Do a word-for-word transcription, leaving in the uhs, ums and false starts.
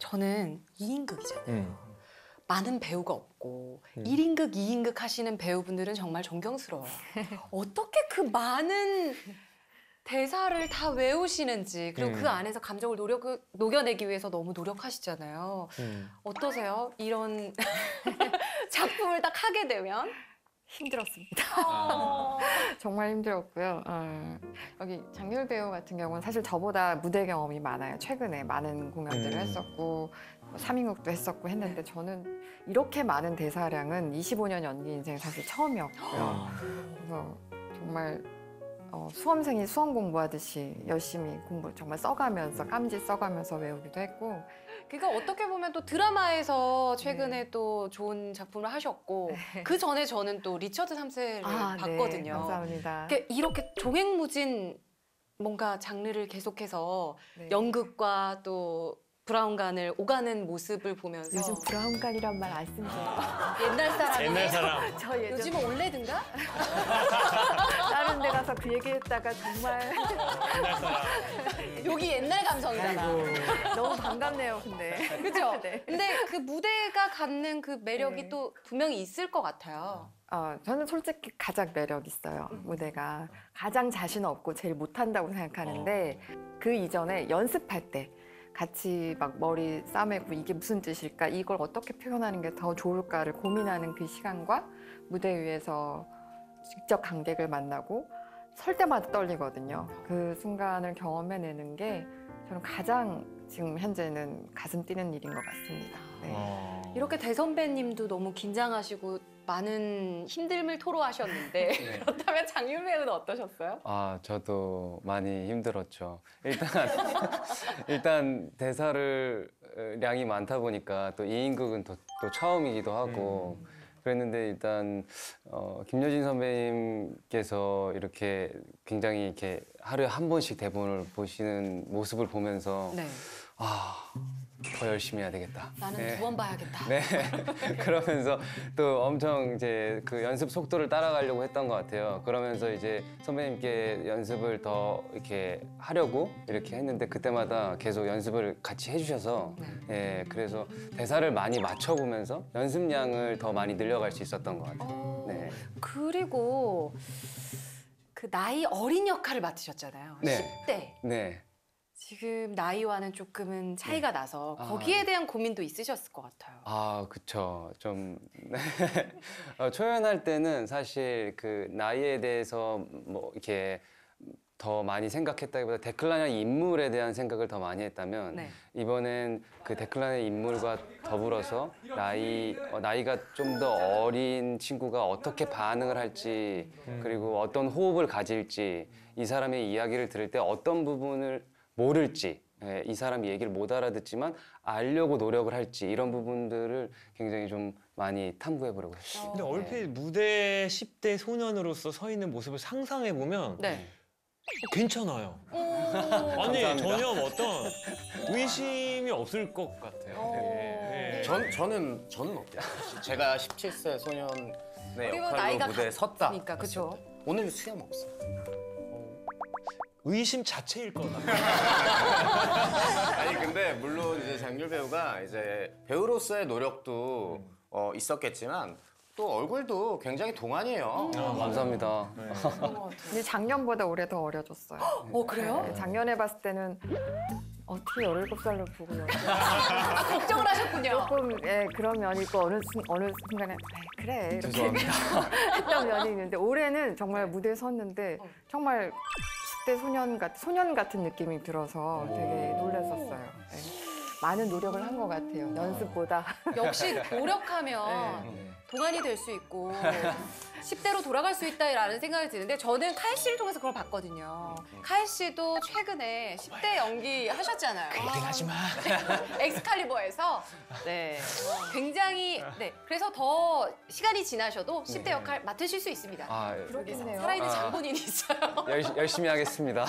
저는 이인극이잖아요. 음. 많은 배우가 없고 음. 일인극, 이인극 하시는 배우분들은 정말 존경스러워요. 어떻게 그 많은 대사를 다 외우시는지, 그리고 음. 그 안에서 감정을 노력, 녹여내기 위해서 너무 노력하시잖아요. 음. 어떠세요? 이런 작품을 딱 하게 되면? 힘들었습니다. 정말 힘들었고요. 어, 여기 장률 배우 같은 경우는 사실 저보다 무대 경험이 많아요. 최근에 많은 공연들을 음. 했었고 삼인극도 했었고 했는데 저는 이렇게 많은 대사량은 이십오 년 연기 인생 사실 처음이었고요. 그래서 정말 어, 수험생이 수험 공부하듯이 열심히 공부 정말 써가면서 깜지 써가면서 외우기도 했고. 그러니까 어떻게 보면 또 드라마에서 최근에 네. 또 좋은 작품을 하셨고 네. 그 전에 저는 또 리처드 삼 세를 아, 봤거든요. 네, 감사합니다. 그러니까 이렇게 종횡무진 뭔가 장르를 계속해서 네. 연극과 또 브라운관을 오가는 모습을 보면서 요즘 브라운관이란 말 안 쓰는 거예요. 옛날 사람. 옛날 사람. 저 예전... 요즘은 올레든가? 다른 데 가서 그 얘기했다가 정말 옛날 사람. 여기 옛날 감성이잖아. 아이고. 너무 반갑네요, 근데. 그렇죠? 네. 근데 그 무대가 갖는 그 매력이 네. 또 분명히 있을 것 같아요. 어, 저는 솔직히 가장 매력 있어요. 음. 무대가 가장 자신 없고 제일 못한다고 생각하는데 어. 그 이전에 연습할 때 같이 막 머리 싸매고 이게 무슨 뜻일까? 이걸 어떻게 표현하는 게 더 좋을까를 고민하는 그 시간과 무대 위에서 직접 관객을 만나고 설 때마다 떨리거든요. 그 순간을 경험해내는 게 저는 가장 지금 현재는 가슴 뛰는 일인 것 같습니다. 네. 이렇게 대선배님도 너무 긴장하시고 많은 힘듦을 토로하셨는데 네. 그렇다면 장률 배우는 어떠셨어요? 아, 저도 많이 힘들었죠. 일단 일단 대사를 량이 많다 보니까 또 이인극은 또, 또 처음이기도 하고 음. 그랬는데 일단 어, 김여진 선배님께서 이렇게 굉장히 이렇게 하루에 한 번씩 대본을 보시는 모습을 보면서 네. 아. 더 열심히 해야 되겠다. 나는 네. 두 번 봐야겠다. 네. 그러면서 또 엄청 이제 그 연습 속도를 따라가려고 했던 것 같아요. 그러면서 이제 선배님께 연습을 더 이렇게 하려고 이렇게 했는데 그때마다 계속 연습을 같이 해주셔서 네. 예, 그래서 대사를 많이 맞춰보면서 연습량을 더 많이 늘려갈 수 있었던 것 같아요. 어, 네. 그리고 그 나이 어린 역할을 맡으셨잖아요. 네. 십 대. 네. 지금 나이와는 조금은 차이가 네. 나서 거기에 아, 대한 고민도 있으셨을 것 같아요. 아, 그쵸. 좀 어, 초연할 때는 사실 그 나이에 대해서 뭐 이렇게 더 많이 생각했다기보다 데클란의 인물에 대한 생각을 더 많이 했다면 네. 이번엔 그 데클란의 인물과 더불어서 나이, 어, 나이가 좀 더 어린 친구가 어떻게 반응을 할지 음. 그리고 어떤 호흡을 가질지 이 사람의 이야기를 들을 때 어떤 부분을 모를지, 이 사람이 얘기를 못 알아듣지만 알려고 노력을 할지 이런 부분들을 굉장히 좀 많이 탐구해보려고 했어요. 근데 얼핏 네. 무대 십 대 소년으로서 서 있는 모습을 상상해보면 네. 괜찮아요. 아니 감사합니다. 전혀 어떤 의심이 없을 것 같아요. 네. 네. 전, 저는, 저는 없어요. 제가 십칠 세 소년의 역할로 무대에 섰다. 그쵸? 오늘은 수염 없어. 의심 자체일 거다. 아니 근데 물론 이제 장률 배우가 이제 배우로서의 노력도 음. 어, 있었겠지만 또 얼굴도 굉장히 동안이에요. 음. 아, 감사합니다. 네. 근데 작년보다 올해 더 어려졌어요. 어 그래요? 네, 작년에 봤을 때는 어떻게 열일곱 살로 보고 아, 걱정을 하셨군요. 조금 예, 그런 면이 있고 어느, 어느 순간에 그래 이렇게 죄송합니다. 했던 면이 있는데 올해는 정말 무대에 섰는데 어. 정말 십 대 소년, 같, 소년 같은 느낌이 들어서 되게 놀랐었어요. 네. 많은 노력을 한 것 같아요. 연습보다. 역시 노력하면 네. 동안이 될 수 있고 십 대로 돌아갈 수 있다라는 생각이 드는데 저는 카이 씨를 통해서 그걸 봤거든요. 카이 씨도 최근에 십 대 연기 하셨잖아요. 그 얘기는 하지 마. 엑스칼리버에서 네. 굉장히 네. 그래서 더 시간이 지나셔도 십 대 네. 역할 맡으실 수 있습니다. 아, 그러겠네요. 살아있는 장본인이 있어요. 열, 열심히 하겠습니다.